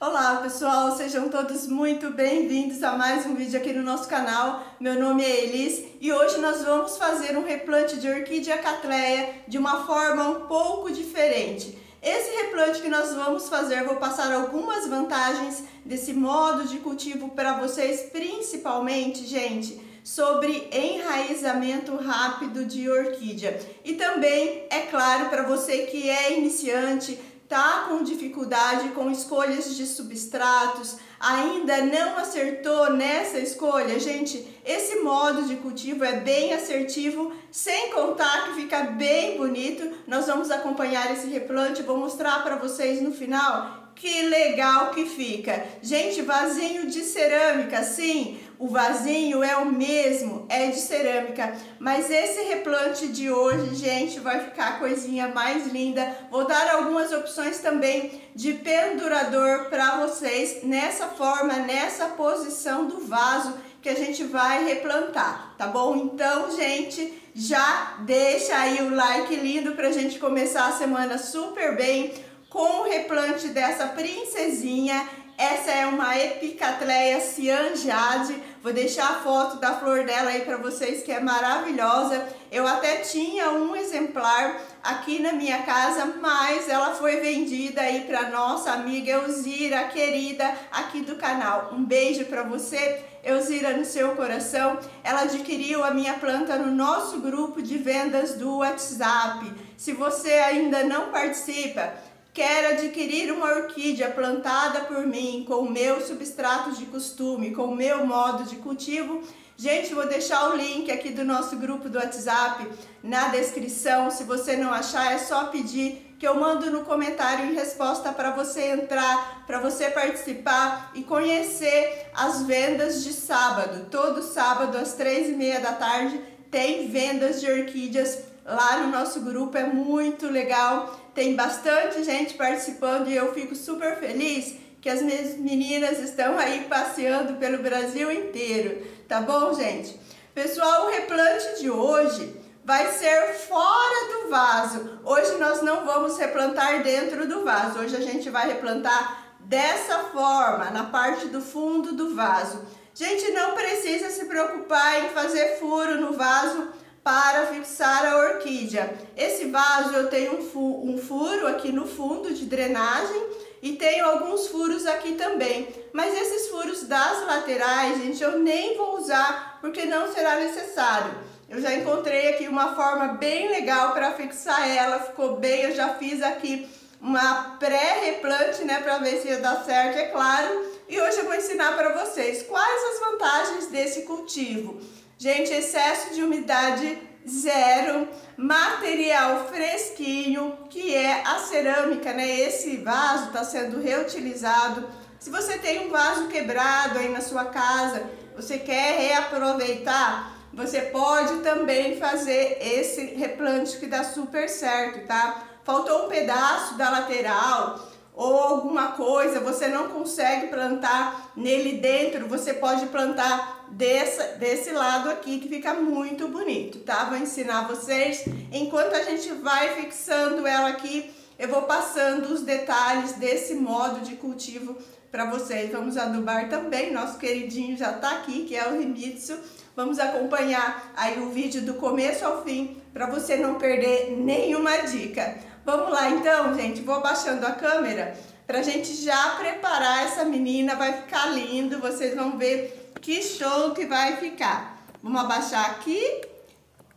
Olá pessoal, sejam todos muito bem-vindos a mais um vídeo aqui no nosso canal. Meu nome é Elis e hoje nós vamos fazer um replante de orquídea Cattleya de uma forma um pouco diferente. Esse replante que nós vamos fazer, vou passar algumas vantagens desse modo de cultivo para vocês, principalmente, gente, sobre enraizamento rápido de orquídea. E também, é claro, para você que é iniciante, tá com dificuldade com escolhas de substratos, ainda não acertou nessa escolha, gente, esse modo de cultivo é bem assertivo, sem contar que fica bem bonito. Nós vamos acompanhar esse replante, vou mostrar para vocês no final que legal que fica. Gente, vasinho de cerâmica, sim, o vasinho é o mesmo, é de cerâmica, mas esse replante de hoje, gente, vai ficar a coisinha mais linda. Vou dar algumas opções também de pendurador para vocês nessa forma, nessa posição do vaso que a gente vai replantar, tá bom? Então, gente, já deixa aí o like lindo pra gente começar a semana super bem com o replante dessa princesinha. Essa é uma Epicatleia Cianjade, vou deixar a foto da flor dela aí para vocês, que é maravilhosa. Eu até tinha um exemplar aqui na minha casa, mas ela foi vendida aí para nossa amiga Elzira, querida aqui do canal. Um beijo para você, Elzira, no seu coração. Ela adquiriu a minha planta no nosso grupo de vendas do WhatsApp. Se você ainda não participa, quer adquirir uma orquídea plantada por mim, com o meu substrato de costume, com o meu modo de cultivo, gente, vou deixar o link aqui do nosso grupo do WhatsApp na descrição. Se você não achar, é só pedir que eu mando no comentário em resposta para você entrar, para você participar e conhecer as vendas de sábado. Todo sábado às 15h30 tem vendas de orquídeas lá no nosso grupo, é muito legal, tem bastante gente participando e eu fico super feliz que as minhas meninas estão aí passeando pelo Brasil inteiro, tá bom, gente? Pessoal, o replante de hoje vai ser fora do vaso. Hoje nós não vamos replantar dentro do vaso, hoje a gente vai replantar dessa forma, na parte do fundo do vaso. Gente, não precisa se preocupar em fazer furo no vaso para fixar a orquídea. Esse vaso eu tenho um furo aqui no fundo de drenagem e tenho alguns furos aqui também, mas esses furos das laterais, gente, eu nem vou usar porque não será necessário. Eu já encontrei aqui uma forma bem legal para fixar ela, ficou bem, eu já fiz aqui uma pré-replante, né, para ver se ia dar certo, é claro. E hoje eu vou ensinar para vocês quais as vantagens desse cultivo. Gente, excesso de umidade zero, material fresquinho, que é a cerâmica, né? Esse vaso está sendo reutilizado. Se você tem um vaso quebrado aí na sua casa, você quer reaproveitar, você pode também fazer esse replante que dá super certo, tá? Faltou um pedaço da lateral ou alguma coisa, você não consegue plantar nele dentro, você pode plantar desse lado aqui, que fica muito bonito, tá? Vou ensinar vocês. Enquanto a gente vai fixando ela aqui, eu vou passando os detalhes desse modo de cultivo para vocês. Vamos adubar também, nosso queridinho já tá aqui, que é o Rinitso. Vamos acompanhar aí o vídeo do começo ao fim, para você não perder nenhuma dica. Vamos lá então, gente, vou baixando a câmera pra gente já preparar essa menina, vai ficar lindo, vocês vão ver que show que vai ficar. Vamos abaixar aqui.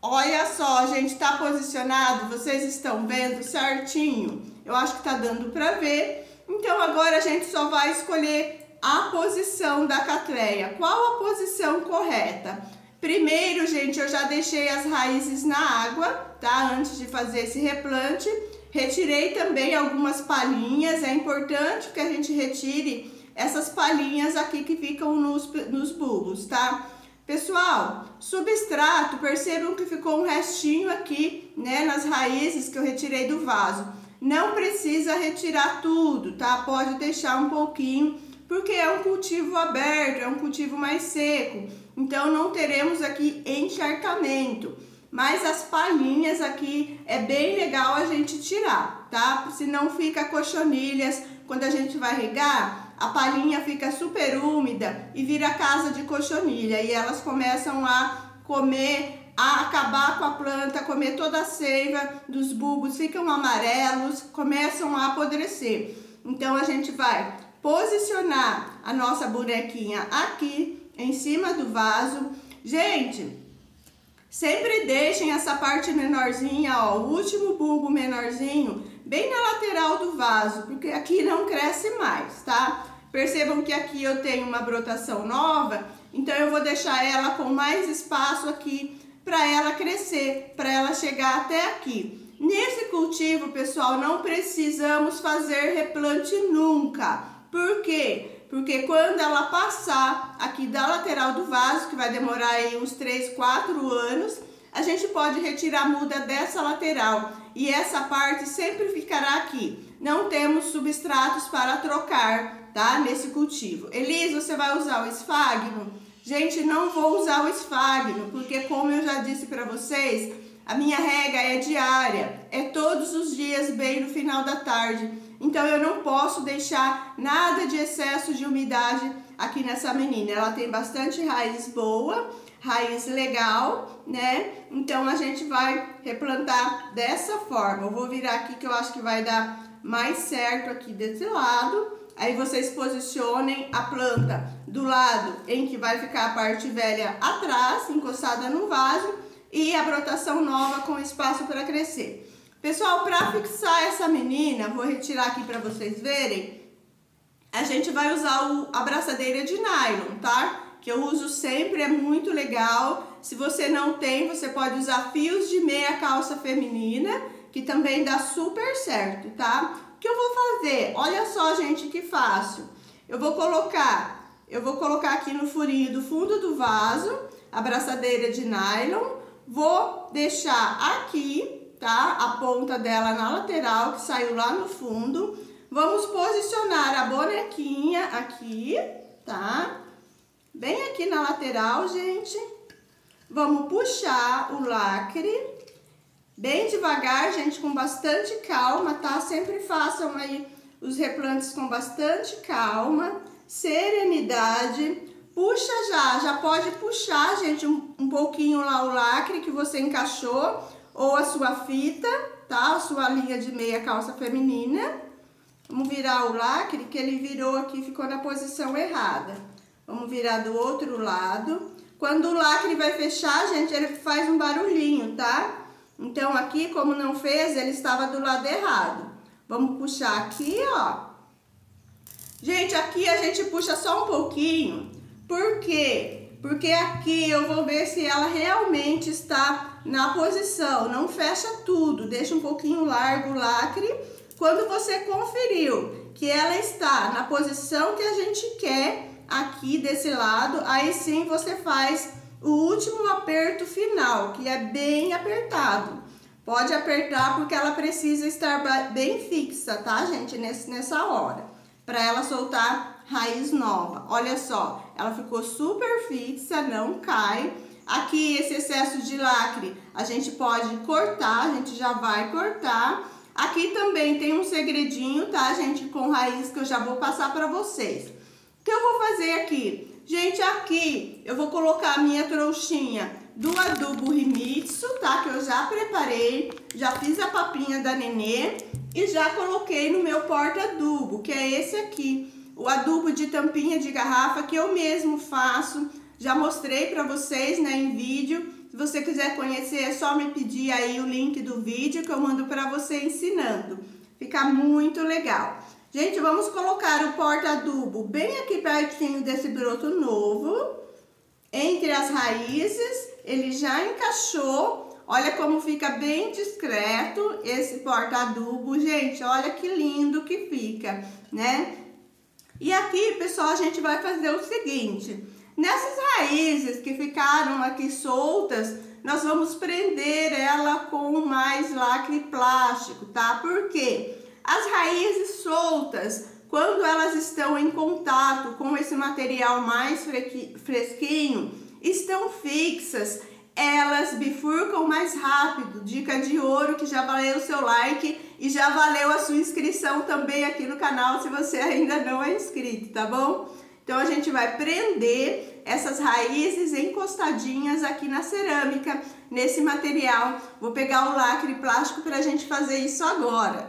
Olha só, gente, tá posicionado, vocês estão vendo certinho? Eu acho que tá dando pra ver. Então agora a gente só vai escolher a posição da Cattleya. Qual a posição correta? Primeiro, gente, eu já deixei as raízes na água, tá? Antes de fazer esse replante. Retirei também algumas palhinhas, é importante que a gente retire essas palhinhas aqui que ficam nos bulbos, tá? Pessoal, substrato, percebam que ficou um restinho aqui, né, nas raízes que eu retirei do vaso. Não precisa retirar tudo, tá? Pode deixar um pouquinho, porque é um cultivo aberto, é um cultivo mais seco. Então, não teremos aqui encharcamento. Mas as palhinhas aqui é bem legal a gente tirar, tá? Senão fica cochonilhas quando a gente vai regar. a palhinha fica super úmida e vira casa de cochonilha, e elas começam a comer, a acabar com a planta, comer toda a seiva dos bulbos, ficam amarelos, começam a apodrecer. Então a gente vai posicionar a nossa bonequinha aqui em cima do vaso. Gente, sempre deixem essa parte menorzinha, ó, o último bulbo menorzinho, bem na lateral do vaso, porque aqui não cresce mais, tá? Percebam que aqui eu tenho uma brotação nova, então eu vou deixar ela com mais espaço aqui para ela crescer, para ela chegar até aqui. Nesse cultivo, pessoal, não precisamos fazer replante nunca. Por quê? Porque quando ela passar aqui da lateral do vaso, que vai demorar aí uns 3, 4 anos, a gente pode retirar a muda dessa lateral e essa parte sempre ficará aqui. Não temos substratos para trocar, tá? Nesse cultivo. Elis, você vai usar o esfagno? Gente, não vou usar o esfagno, porque como eu já disse para vocês, a minha rega é diária, é todos os dias, bem no final da tarde. Então, eu não posso deixar nada de excesso de umidade aqui nessa menina. Ela tem bastante raiz boa, raiz legal, né? Então, a gente vai replantar dessa forma. Eu vou virar aqui que eu acho que vai dar mais certo aqui desse lado. Aí, vocês posicionem a planta do lado em que vai ficar a parte velha atrás, encostada no vaso. E a brotação nova com espaço para crescer. Pessoal, para fixar essa menina, vou retirar aqui para vocês verem, a gente vai usar a abraçadeira de nylon, tá? Que eu uso sempre, é muito legal. Se você não tem, você pode usar fios de meia calça feminina, que também dá super certo, tá? O que eu vou fazer? Olha só, gente, que fácil. Eu vou colocar aqui no furinho do fundo do vaso, a abraçadeira de nylon, vou deixar aqui, tá? A ponta dela na lateral, que saiu lá no fundo. Vamos posicionar a bonequinha aqui, tá? Bem aqui na lateral, gente. Vamos puxar o lacre. Bem devagar, gente, com bastante calma, tá? Sempre façam aí os replantes com bastante calma, serenidade. Puxa já pode puxar, gente, um pouquinho lá o lacre que você encaixou, ou a sua fita, tá? A sua linha de meia calça feminina. Vamos virar o lacre, que ele virou aqui, ficou na posição errada. Vamos virar do outro lado. Quando o lacre vai fechar, gente, ele faz um barulhinho, tá? Então, aqui, como não fez, ele estava do lado errado. Vamos puxar aqui, ó. Gente, aqui a gente puxa só um pouquinho. Por quê? Porque aqui eu vou ver se ela realmente está na posição, não fecha tudo, deixa um pouquinho largo o lacre. Quando você conferiu que ela está na posição que a gente quer, aqui desse lado, aí sim você faz o último aperto final, que é bem apertado. Pode apertar porque ela precisa estar bem fixa, tá, gente? Nessa hora, para ela soltar raiz nova. Olha só, ela ficou super fixa, não cai. Aqui, esse excesso de lacre, a gente pode cortar, a gente já vai cortar. Aqui também tem um segredinho, tá, gente, com raiz, que eu já vou passar pra vocês. O que eu vou fazer aqui? Gente, aqui eu vou colocar a minha trouxinha do adubo Rinitso, tá, que eu já preparei, já fiz a papinha da nenê e já coloquei no meu porta-adubo, que é esse aqui, o adubo de tampinha de garrafa, que eu mesmo faço. Já mostrei para vocês, né, em vídeo. Se você quiser conhecer, é só me pedir aí o link do vídeo que eu mando para você ensinando. Fica muito legal. Gente, vamos colocar o porta-adubo bem aqui pertinho desse broto novo. Entre as raízes, ele já encaixou. Olha como fica bem discreto esse porta-adubo, gente. Olha que lindo que fica, né? E aqui, pessoal, a gente vai fazer o seguinte. Nessas raízes que ficaram aqui soltas, nós vamos prender ela com mais lacre plástico, tá? Porque as raízes soltas, quando elas estão em contato com esse material mais fresquinho, estão fixas, elas bifurcam mais rápido. Dica de ouro que já valeu o seu like e já valeu a sua inscrição também aqui no canal se você ainda não é inscrito, tá bom? Então a gente vai prender essas raízes encostadinhas aqui na cerâmica, nesse material. Vou pegar o lacre plástico para a gente fazer isso agora.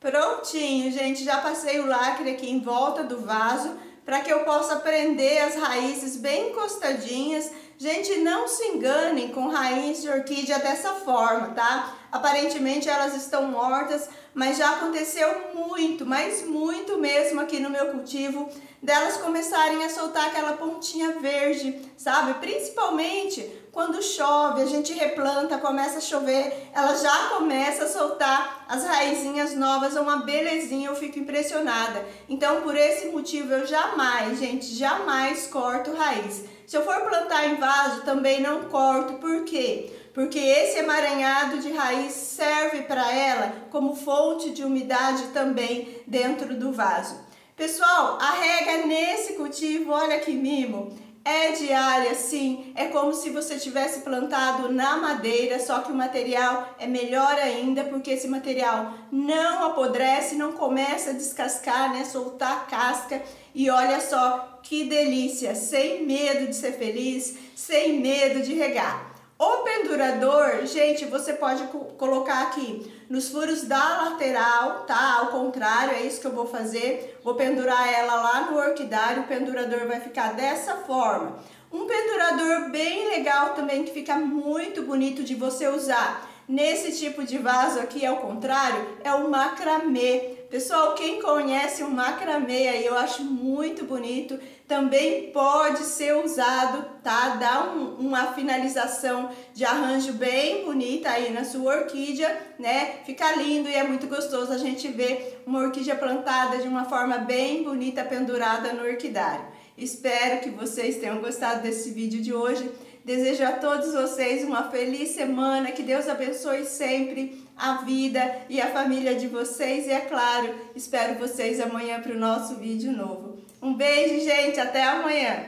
Prontinho, gente, já passei o lacre aqui em volta do vaso para que eu possa prender as raízes bem encostadinhas. Gente, não se enganem com raiz de orquídea dessa forma, tá? Aparentemente elas estão mortas, mas já aconteceu muito, mas muito mesmo aqui no meu cultivo, delas começarem a soltar aquela pontinha verde, sabe? Principalmente quando chove, a gente replanta, começa a chover, ela já começa a soltar as raizinhas novas, é uma belezinha, eu fico impressionada. Então, por esse motivo, eu jamais, gente, jamais corto raiz. Se eu for plantar em vaso, também não corto. Por quê? Porque esse emaranhado de raiz serve para ela como fonte de umidade também dentro do vaso. Pessoal, a rega nesse cultivo, olha que mimo, é diária sim, é como se você tivesse plantado na madeira, só que o material é melhor ainda, porque esse material não apodrece, não começa a descascar, né, soltar a casca. E olha só que delícia, sem medo de ser feliz, sem medo de regar. O pendurador, gente, você pode colocar aqui nos furos da lateral, tá? Ao contrário, é isso que eu vou fazer. Vou pendurar ela lá no orquidário, o pendurador vai ficar dessa forma. Um pendurador bem legal também, que fica muito bonito de você usar nesse tipo de vaso aqui, ao contrário, é o macramê. Pessoal, quem conhece o macramê aí, eu acho muito bonito, também pode ser usado, tá? Dá uma finalização de arranjo bem bonita aí na sua orquídea, né? Fica lindo e é muito gostoso a gente ver uma orquídea plantada de uma forma bem bonita, pendurada no orquidário. Espero que vocês tenham gostado desse vídeo de hoje. Desejo a todos vocês uma feliz semana, que Deus abençoe sempre a vida e a família de vocês. E é claro, espero vocês amanhã para o nosso vídeo novo. Um beijo, gente, até amanhã!